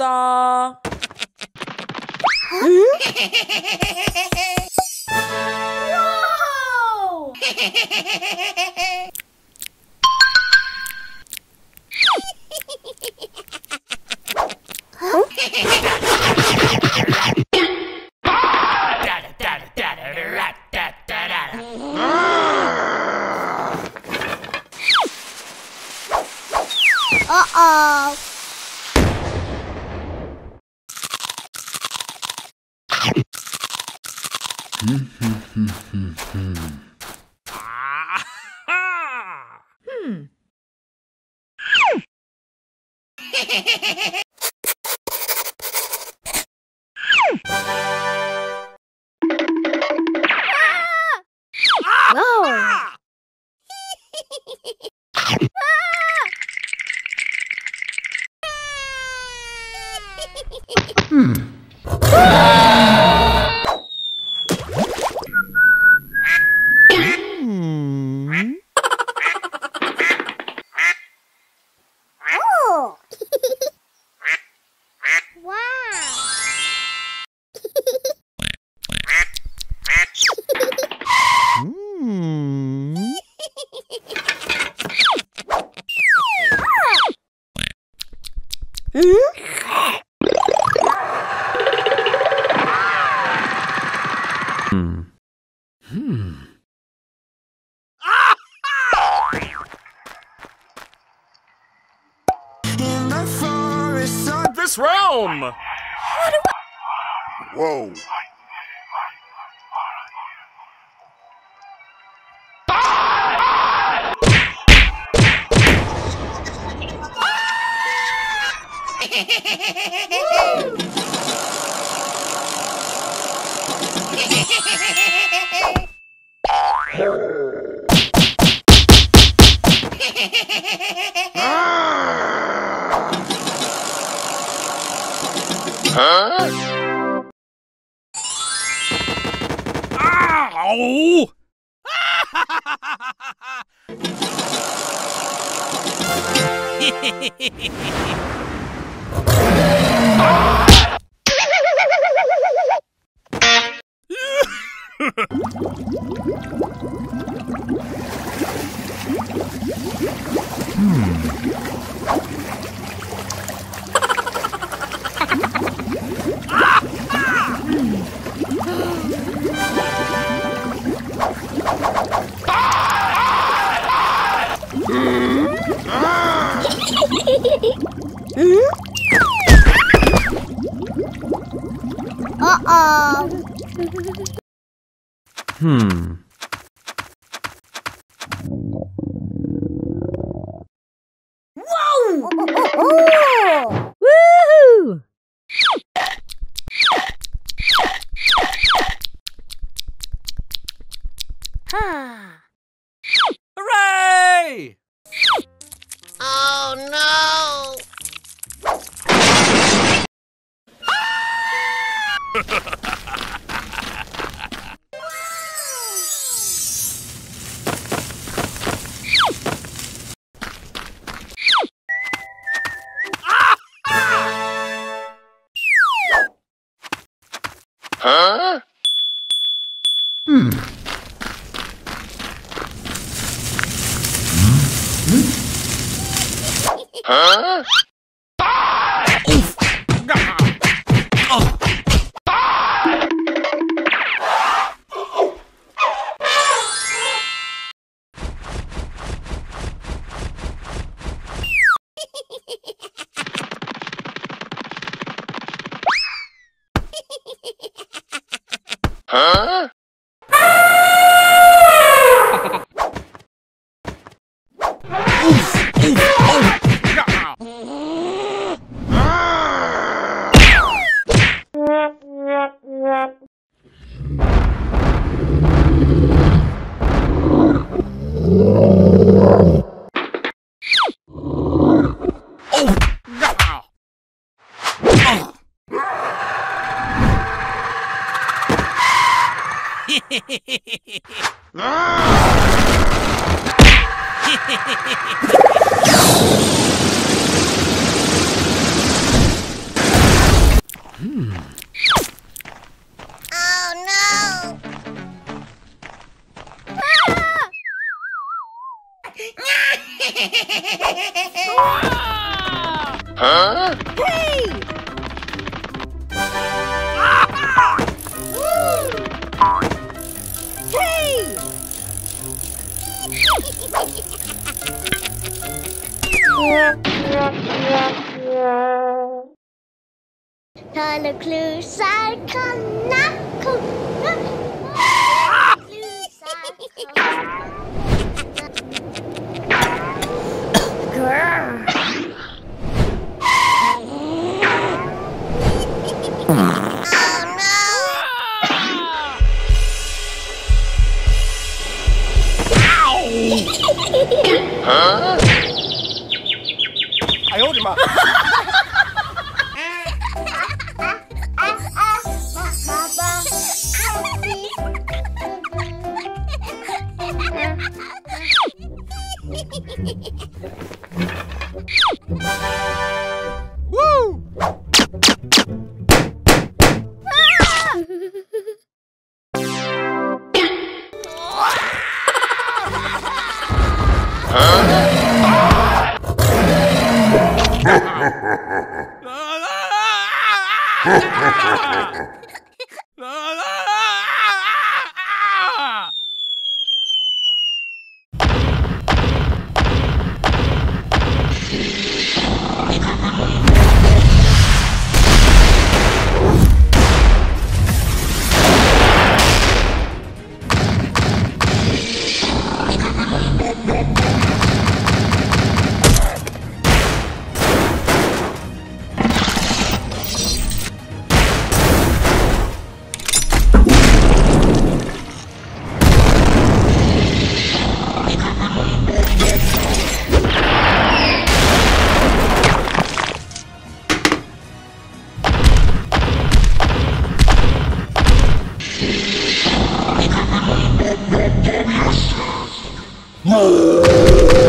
Ta-da! Whoa! Uh-oh. Whoa. Huh? Ow! Oh, no! Ah! Huh? Hey! Color clues are coming up. Huh? I owed him up. Woo! No!